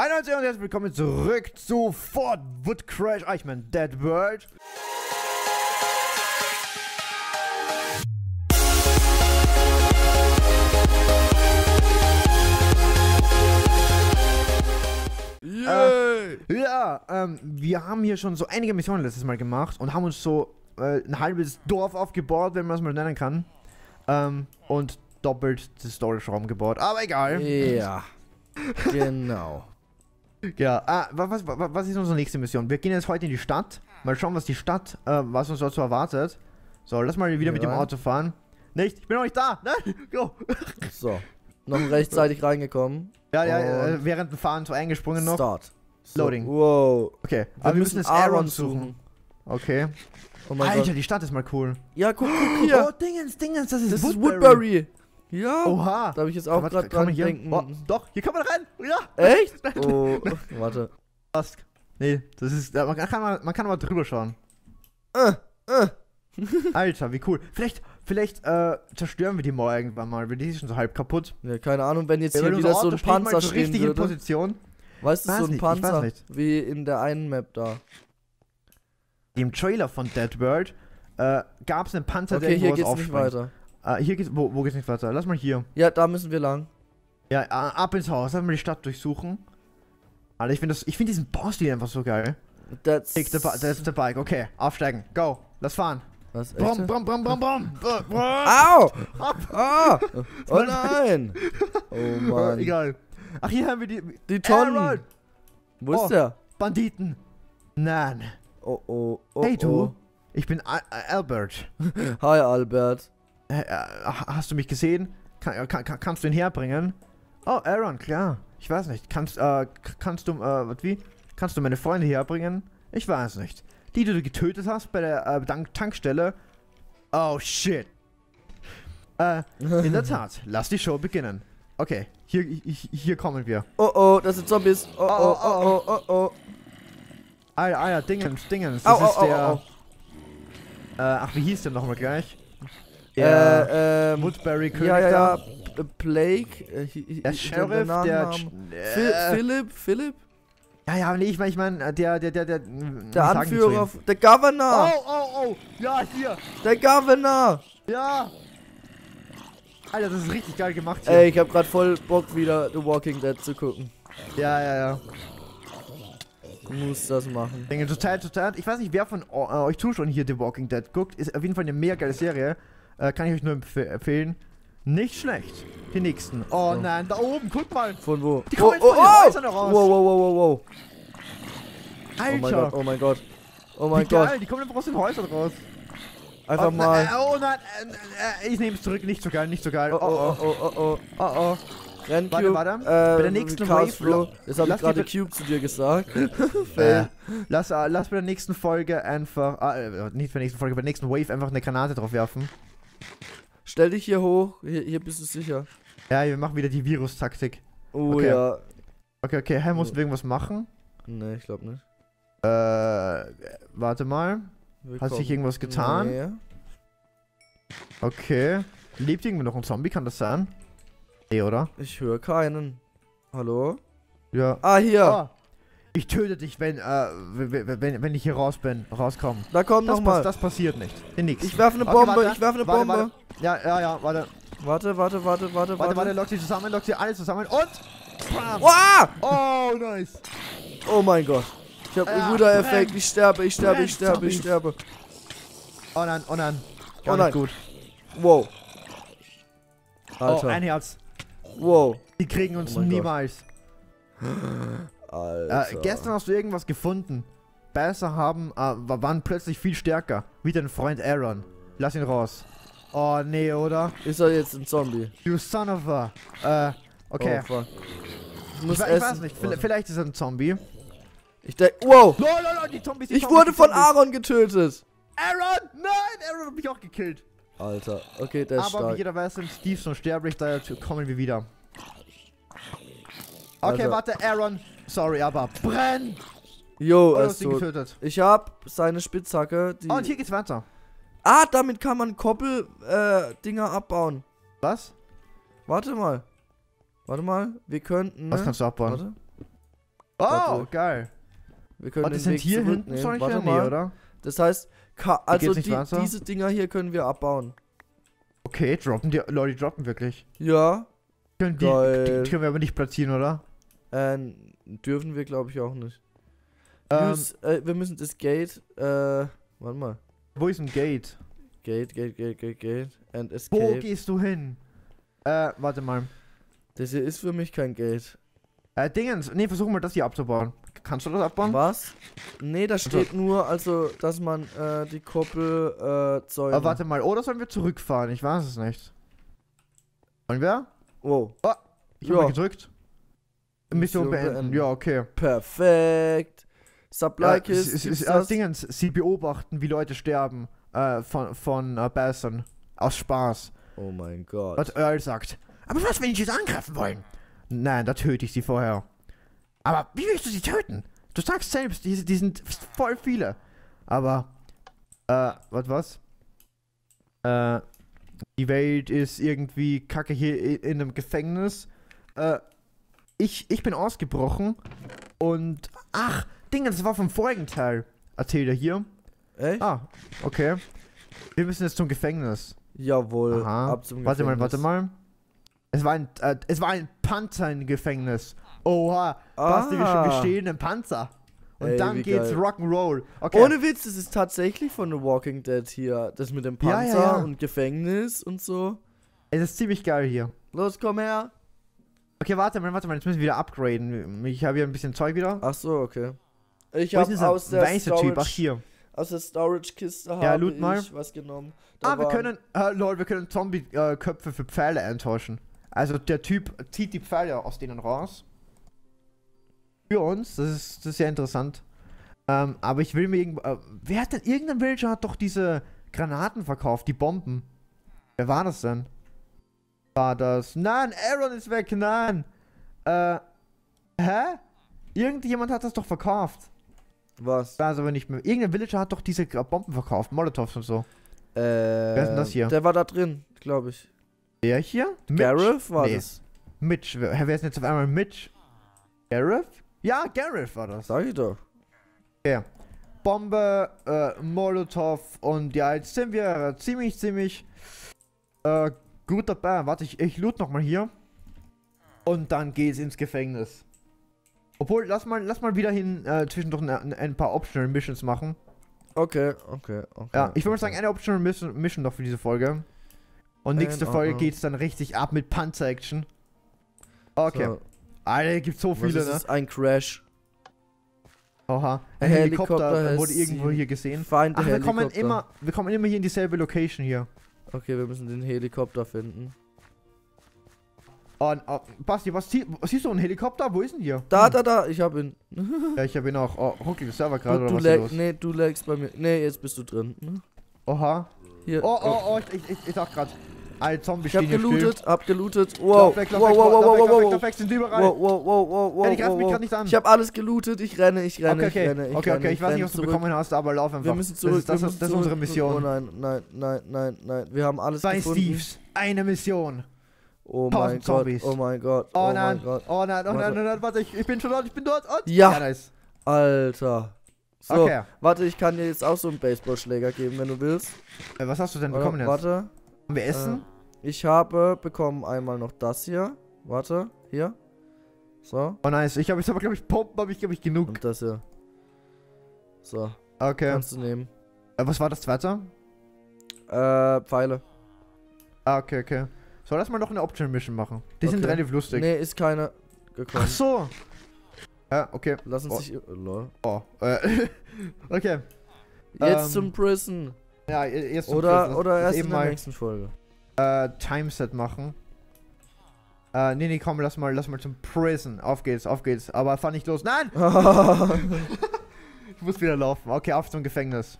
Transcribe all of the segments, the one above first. Hi Leute und herzlich willkommen zurück zu Fort Woodcrash, ich meine Dead World. Wir haben hier schon so einige Missionen letztes Mal gemacht und haben uns so ein halbes Dorf aufgebaut, wenn man es mal nennen kann. Und doppelt das Storage-Raum gebaut, aber egal. Ja, genau. Ja, was ist unsere nächste Mission? Wir gehen jetzt heute in die Stadt. Mal schauen, was die Stadt, was uns dort so erwartet. So, lass mal wieder mit dem Auto fahren. Nicht? Ich bin noch nicht da! Nein? Go! So, noch rechtzeitig reingekommen. Ja, ja, während dem Fahren so eingesprungen noch. Start. So, Loading. Wow. Okay, aber wir müssen jetzt Aaron suchen. Okay. Oh mein Alter, Gott. Die Stadt ist mal cool. Ja, guck hier. Oh, Dingens, das ist Woodbury. Ja, oha. Da habe ich jetzt auch gerade dran denken. Oh, doch, hier kann man rein. Ja. Echt? Oh, warte. Nee, das ist, man kann mal drüber schauen. Alter, wie cool. Vielleicht zerstören wir die Mauer irgendwann mal, weil die ist schon so halb kaputt. Ja, keine Ahnung, wenn jetzt hier wieder so ein Panzer steht. Richtig in Position. Weißt du, so ein Panzer wie in der einen Map da. Im Trailer von Dead World gab es einen Panzer, okay, der hier geht's nicht weiter. Hier geht's, wo geht's nicht weiter? Lass mal hier. Ja, da müssen wir lang. Ja, ab ins Haus. Lass mal die Stadt durchsuchen. Alter, ich finde diesen Baustil einfach so geil. That's the bike. Okay, aufsteigen. Go. Lass fahren. Was? Brom, brom, brom, brom, brom. Au! Ah! Oh nein! Oh Mann. Egal. Ach, hier haben wir die Tonnen. Wo ist der? Banditen. Nein. Oh, oh, oh. Hey du, ich bin Albert. Hi Albert. Hast du mich gesehen? Kannst du ihn herbringen? Oh, Aaron, klar. Ich weiß nicht. Kannst du meine Freunde herbringen? Ich weiß nicht. Die du getötet hast bei der Tankstelle. Oh, shit. In der Tat. Lass die Show beginnen. Okay, hier kommen wir. Oh, oh, das sind Zombies. Oh, oh, oh, oh, oh, oh. Alter, Dingens. Das ist der. Ach, wie hieß der nochmal gleich? Woodbury König. Ja, ja, ja. Blake. Der Sheriff, der. Philip? Ja, ja, nee, ich mein, der Anführer. Der Governor. Oh, oh, oh. Ja, hier. Der Governor. Ja. Alter, das ist richtig geil gemacht hier. Ey, ich hab grad voll Bock wieder The Walking Dead zu gucken. Ja, ja, ja. Muss das machen. Ich denke, total. Ich weiß nicht, wer von euch schon hier The Walking Dead guckt. Ist auf jeden Fall eine mega geile Serie. Kann ich euch nur empfehlen. Nicht schlecht. Die nächsten. Oh nein, da oben, guck mal. Von wo? Die kommen jetzt von den Häusern raus. Wow. Alter. Oh mein Gott. Oh mein Gott. Geil, die kommen einfach aus den Häusern raus. Einfach mal. Oh nein, ich nehme es zurück. Nicht so geil, nicht so geil. Oh. Warte. Bei der nächsten Wave. Jetzt habe ich gerade Cube zu dir gesagt. Lass bei der nächsten Folge einfach. Nicht bei der nächsten Folge, bei der nächsten Wave einfach eine Granate drauf werfen. Stell dich hier hoch. Hier bist du sicher. Ja, wir machen wieder die Virus-Taktik. Oh okay. Ja. Okay. Hey, musst du irgendwas machen? Nee, ich glaube nicht. Warte mal. Hast du dich irgendwas getan? Nee. Okay. Lebt irgendwo noch ein Zombie? Kann das sein? Oder? Ich höre keinen. Hallo? Ja. Ah, hier. Oh. Ich töte dich, wenn ich hier rauskomme. Da kommt noch mal. Das passiert nicht. Ich werfe eine Bombe, Warte. Ja, warte. Warte, lock sie alles zusammen und... Bam. Oh, nice. Oh mein Gott. Ich habe einen guten Effekt. Ich sterbe. Oh nein. Gar nicht gut. Wow. Alter. Oh, ein Herz. Wow. Die kriegen uns niemals. Alter. Gestern hast du irgendwas gefunden. Besser haben, waren plötzlich viel stärker. Wie dein Freund Aaron. Lass ihn raus. Oh, nee, oder? Ist er jetzt ein Zombie? You son of a... okay. Oh, fuck. Ich weiß nicht, vielleicht ist er ein Zombie. Ich denke... Wow! No, ich wurde von Aaron getötet! Aaron! Nein! Aaron hat mich auch gekillt. Alter, okay, der ist stark. Aber wie jeder weiß, sind Steve's unsterblich, daher kommen wir wieder. Okay, Alter. Warte, Aaron. Sorry, aber brenn! Jo, er ist tot. Ich hab seine Spitzhacke. Die und hier geht's weiter. Ah, damit kann man Koppel-Dinger abbauen. Was? Warte mal. Wir könnten... Was kannst du abbauen? Warte. Oh, warte. Geil. Wir können den Weg hier hinten schon nicht mehr, oder? Das heißt, also diese Dinger hier können wir abbauen. Okay, droppen die. Leute, die droppen wirklich. Ja. Die können wir aber nicht platzieren, oder? Dürfen wir, glaube ich, auch nicht. Wir müssen das Gate. Warte mal. Wo ist ein Gate? Gate. And escape. Wo gehst du hin? Warte mal. Das hier ist für mich kein Gate. Dingens. Nee, versuch mal das hier abzubauen. Kannst du das abbauen? Was? Nee, da steht nur, also, dass man die Koppel zäumen. Aber warte mal. Oder sollen wir zurückfahren? Ich weiß es nicht. Wollen wir? Wow. Oh, ich hab mal gedrückt. Mission beenden. Ja, okay. Perfekt. Supply Kist. Dingens, sie beobachten, wie Leute sterben. Von Basson. Aus Spaß. Oh mein Gott. Was Earl sagt. Aber was, wenn ich jetzt angreifen wollen? Nein, da töte ich sie vorher. Aber wie willst du sie töten? Du sagst selbst, die sind voll viele. Aber, die Welt ist irgendwie kacke hier in einem Gefängnis. Ich bin ausgebrochen. Und, ach, Dinge, das war vom vorigen Teil. Erzähl er hier. Echt? Ah, okay. Wir müssen jetzt zum Gefängnis. Jawohl, aha. Ab zum Gefängnis. Warte mal. Es war ein Panzer im Gefängnis. Oha, Basti gestehen im Panzer. Und dann geht's Rock'n'Roll. Okay. Ohne Witz, das ist tatsächlich von The Walking Dead hier. Das mit dem Panzer und Gefängnis und so. Es ist ziemlich geil hier. Los, komm her. Okay, warte mal, jetzt müssen wir wieder upgraden. Ich habe hier ein bisschen Zeug wieder. Ach so, okay. Ich habe aus der Storage-Kiste habe ich was genommen. Da wir können, Leute, wir können Zombie-Köpfe für Pfeile eintauschen. Also der Typ zieht die Pfeile aus denen raus. Für uns, das ist sehr interessant. Aber ich will mir wer hat denn, irgendein Villager hat doch diese Granaten verkauft, die Bomben. Wer war das denn? War das? Nein, Aaron ist weg, nein! Hä? Irgendjemand hat das doch verkauft. Was? Also wenn nicht mehr. Irgendein Villager hat doch diese Bomben verkauft, Molotovs und so. Wer ist denn das hier? Der war da drin, glaube ich. Der hier? Mitch? Gareth war das. Mitch. Wer ist denn jetzt auf einmal Mitch? Gareth? Ja, Gareth war das. Sag ich doch. Ja. Okay. Bombe, Molotow und ja, jetzt sind wir ziemlich gut dabei. Warte, ich loot nochmal hier. Und dann geht's ins Gefängnis. Obwohl, lass mal wieder hin zwischendurch ein paar Optional Missions machen. Okay. Ja, ich würde mal sagen, eine Optional Mission noch für diese Folge. Und nächste Folge geht's dann richtig ab mit Panzer-Action. Okay. So. Alter, gibt's so viele, ne? Das ist ein Crash. Oha. Ein Helikopter wurde irgendwo hier gesehen. Ach, wir kommen immer hier in dieselbe Location hier. Okay, wir müssen den Helikopter finden. Oh, Basti, siehst du einen Helikopter? Wo ist denn hier? Da, ich hab ihn. Ja, ich hab ihn auch. Oh, ruckelt der Server gerade, oder was ist los? Nee, du lagst bei mir. Nee, jetzt bist du drin. Hm? Oha. Hier. Oh, ich dachte gerade. Alle Zombies stehen hier still. Ich hab gelootet. Wow. Wow, sind überall. Wow. Ey, die greifen mich gerade nicht an. Ich hab alles gelootet, ich renne. Okay, ich weiß nicht, was du bekommen hast, aber lauf einfach. Wir müssen zurück. Das ist unsere Mission. Oh nein. Wir haben alles gefunden. Bei Steves, eine Mission. Oh mein Gott, oh nein, warte, ich bin schon dort, und ja, nice. Alter. So, okay. Warte, ich kann dir jetzt auch so einen Baseballschläger geben, wenn du willst. Was hast du denn bekommen jetzt? Warte. Haben wir Essen? Ich habe bekommen einmal noch das hier. Warte, hier. So. Oh nice, ich habe jetzt aber, glaube ich, Pumpen, habe ich, glaube ich, genug. Und das hier. So. Okay. Kannst du nehmen. Was war das zweite? Pfeile. Ah, okay. So, lass mal noch eine Option-Mission machen. Die sind relativ lustig. Nee, ist keine gekommen. Ach so. Ja, okay. Lass uns nicht... Lol. Okay. Jetzt zum Prison. Ja, jetzt zum Prison. Oder erst in der nächsten Folge. Timeset machen. Nee, komm, lass mal zum Prison. Auf geht's. Aber fahr nicht los. Nein! Ich muss wieder laufen. Okay, auf zum Gefängnis.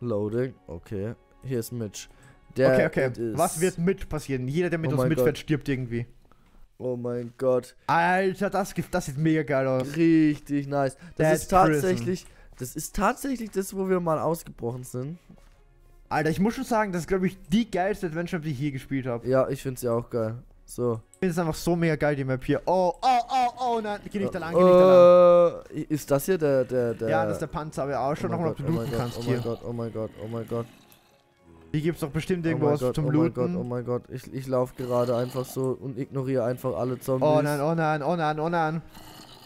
Loading. Okay. Hier ist Mitch. Okay. Was wird mit passieren? Jeder, der mit uns mitfährt, stirbt irgendwie. Oh mein Gott. Alter, das sieht mega geil aus. Richtig nice. Das ist tatsächlich das, wo wir mal ausgebrochen sind. Alter, ich muss schon sagen, das ist, glaube ich, die geilste Adventure, die ich je gespielt habe. Ja, ich finde sie auch geil. So. Ich finde es einfach so mega geil, die Map hier. Oh, oh, oh, oh, nein, geh nicht da lang, geh nicht da lang. Ist das hier der... Ja, das ist der Panzer, aber auch schon nochmal, ob du looten kannst hier. Oh mein Gott, oh mein Gott, oh mein Gott. Hier gibt's doch bestimmt irgendwo was zum Looten. Oh mein Gott, ich laufe gerade einfach so und ignoriere einfach alle Zombies. Oh nein, oh nein, oh nein, oh nein.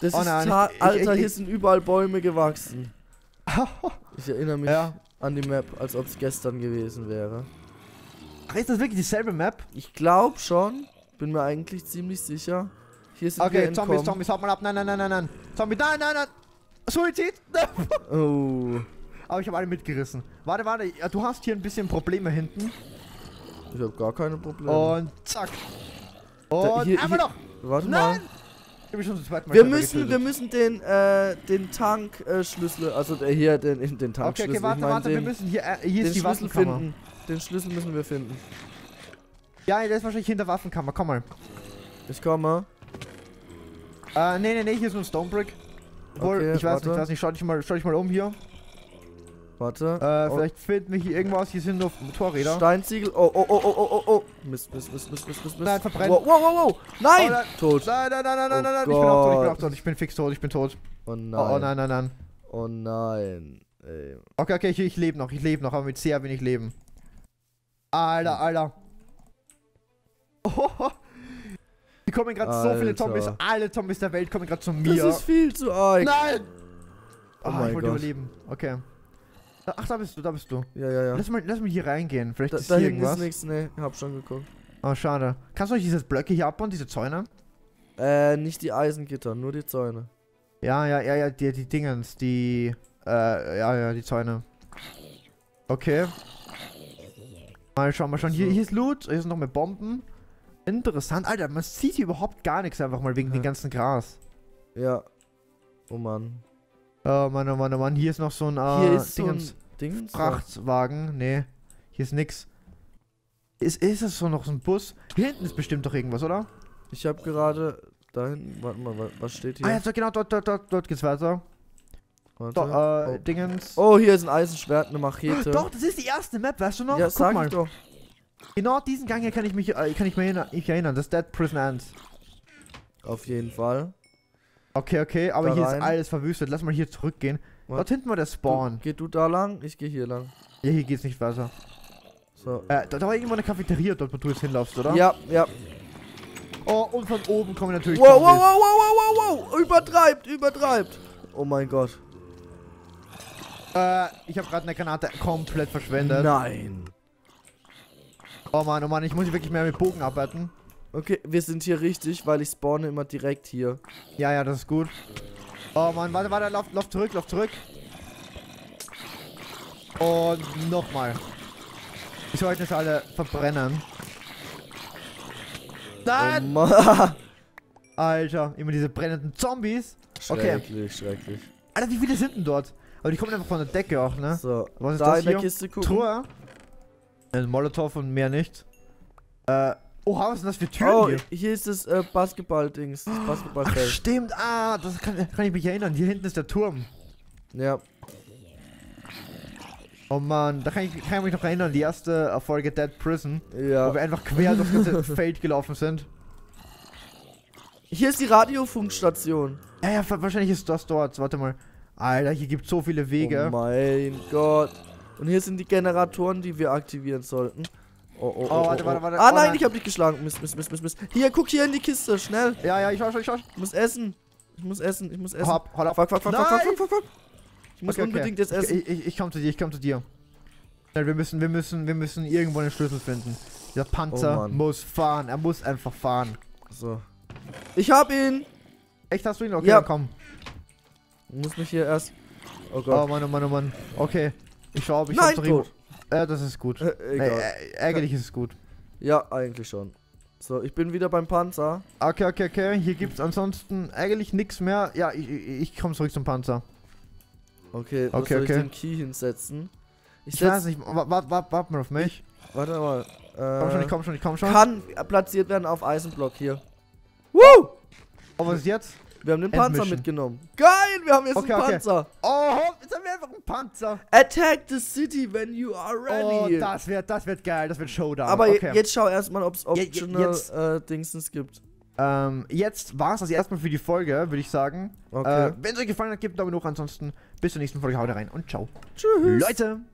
Das ist Alter, hier sind überall Bäume gewachsen. Ich erinnere mich an die Map, als ob es gestern gewesen wäre. Ach, ist das wirklich dieselbe Map? Ich glaube schon. Bin mir eigentlich ziemlich sicher. Hier sind wir entkommen. Okay, Zombies, haut mal ab. Nein, nein, nein, nein, nein. Zombie, nein, nein, nein. Suizid. Oh. Aber ich habe alle mitgerissen. Warte, warte. Du hast hier ein bisschen Probleme hinten. Ich habe gar keine Probleme. Und zack. Und einmal noch. Warte mal. Wir müssen den Tankschlüssel, also den Tankschlüssel. Okay, okay, warte, warte, wir müssen hier ist die Waffenkammer. Finden. Den Schlüssel müssen wir finden. Ja, der ist wahrscheinlich hinter Waffenkammer, komm mal. Ich komme. Nee, nee, nee, hier ist nur ein Stonebrick. Obwohl, okay, ich weiß nicht, schau dich mal um hier. Warte. Vielleicht finden wir hier irgendwas, hier sind nur Motorräder. Steinziegel, oh, oh, oh, oh, oh, oh, oh. Mist. Nein, verbrennt. Wow, wow, wow, nein! Oh, nein. Tot. Nein, nein, nein, nein, nein, nein, ich bin auch tot, ich bin fix tot, ich bin tot. Oh nein. Oh, oh nein, nein, nein. Oh nein. Ey. Okay, okay, ich lebe noch, aber mit sehr wenig Leben. Alter, Alter. Oh, die kommen gerade so viele Zombies, alle Zombies der Welt kommen gerade zu mir. Das ist viel zu arg. Nein! Oh, ich wollte überleben, okay. Ach, da bist du. Ja, ja, ja. Lass mal hier reingehen. Vielleicht ist hier irgendwas. Da ist nichts, ne, hab schon geguckt. Oh, schade. Kannst du euch diese Blöcke hier abbauen, diese Zäune? Nicht die Eisengitter, nur die Zäune. Ja, die Dingens, die Zäune. Okay. Mal schauen. Hier ist Loot, hier sind noch mehr Bomben. Interessant, Alter, man sieht hier überhaupt gar nichts einfach mal wegen dem ganzen Gras. Ja. Oh Mann. Oh Mann, hier ist noch so ein Frachtwagen. Nee, hier ist nix. Ist das so noch so ein Bus? Hier hinten ist bestimmt doch irgendwas, oder? Ich habe gerade da hinten, warte mal, was steht hier? Ah ja, genau, dort geht's weiter. Warte. Doch, Oh, hier ist ein Eisenschwert, eine Machete. Doch, das ist die erste Map, weißt du noch? Ja, sag mal. Doch. Genau diesen Gang hier kann ich mich erinnern, das ist Dead Prison End. Auf jeden Fall. Okay, aber da hier rein. Ist alles verwüstet. Lass mal hier zurückgehen. What? Dort hinten war der Spawn. Geh du da lang? Ich gehe hier lang. Ja, hier geht's nicht weiter. So. Da war irgendwo eine Cafeteria, dort wo du jetzt hinlaufst, oder? Ja, ja. Oh, und von oben kommen natürlich... Wow. Übertreibt. Oh mein Gott. Ich habe gerade eine Granate komplett verschwendet. Nein. Oh Mann, ich muss hier wirklich mehr mit Bogen arbeiten. Okay, wir sind hier richtig, weil ich spawne immer direkt hier. Ja, das ist gut. Oh Mann, warte, lauf zurück. Und nochmal. Ich soll euch das alle verbrennen. Nein! Oh Mann. Alter, immer diese brennenden Zombies. Schrecklich. Alter, wie viele sind denn dort? Aber die kommen einfach von der Decke auch, ne? So, was ist da das in der Kiste gucken? Truhe. Ein Molotow und mehr nicht. Oha, was sind das für Türen hier? Hier ist das Basketball-Dings, das Basketballfeld. Stimmt, das kann ich mich erinnern. Hier hinten ist der Turm. Ja. Oh Mann, da kann ich mich noch erinnern, die erste Folge Dead Prison, wo wir einfach quer durch das Feld gelaufen sind. Hier ist die Radiofunkstation. Ja, wahrscheinlich ist das dort. Warte mal. Alter, hier gibt es so viele Wege. Oh mein Gott. Und hier sind die Generatoren, die wir aktivieren sollten. Oh, warte. Ah, nein, ich hab dich geschlagen. Mist. Hier, guck hier in die Kiste, schnell. Ja, ich schau. Ich muss essen. Hopp. Fuck. Ich muss unbedingt jetzt essen. Ich komm zu dir, Schnell, wir müssen irgendwo einen Schlüssel finden. Der Panzer muss fahren, er muss einfach fahren. So. Ich hab ihn. Echt, hast du ihn? Okay, ja. Komm. Ich muss mich hier erst... Oh Gott. Oh Mann. Okay. Ich schau, ob ich... Nein, tot. Das ist gut. Egal. Eigentlich ist es gut. Ja, eigentlich schon. So, ich bin wieder beim Panzer. Okay. Hier gibt's ansonsten eigentlich nichts mehr. Ja, ich komme zurück zum Panzer. Okay, soll ich den Key hinsetzen? Ich weiß nicht. Warte mal auf mich. Warte mal. Ich komm schon. Kann platziert werden auf Eisenblock hier. Woo! Oh, was ist jetzt? Wir haben den Panzer mitgenommen. Geil, wir haben jetzt einen Panzer. Oh, jetzt haben wir einfach einen Panzer. Attack the city when you are ready. Oh, das wird geil, das wird Showdown. Aber okay, jetzt schau erstmal, ob es Optional Dingsens gibt. Jetzt war es das erstmal für die Folge, würde ich sagen. Okay. Wenn es euch gefallen hat, gebt einen Daumen hoch. Ansonsten bis zur nächsten Folge. Haut rein und ciao. Tschüss. Leute.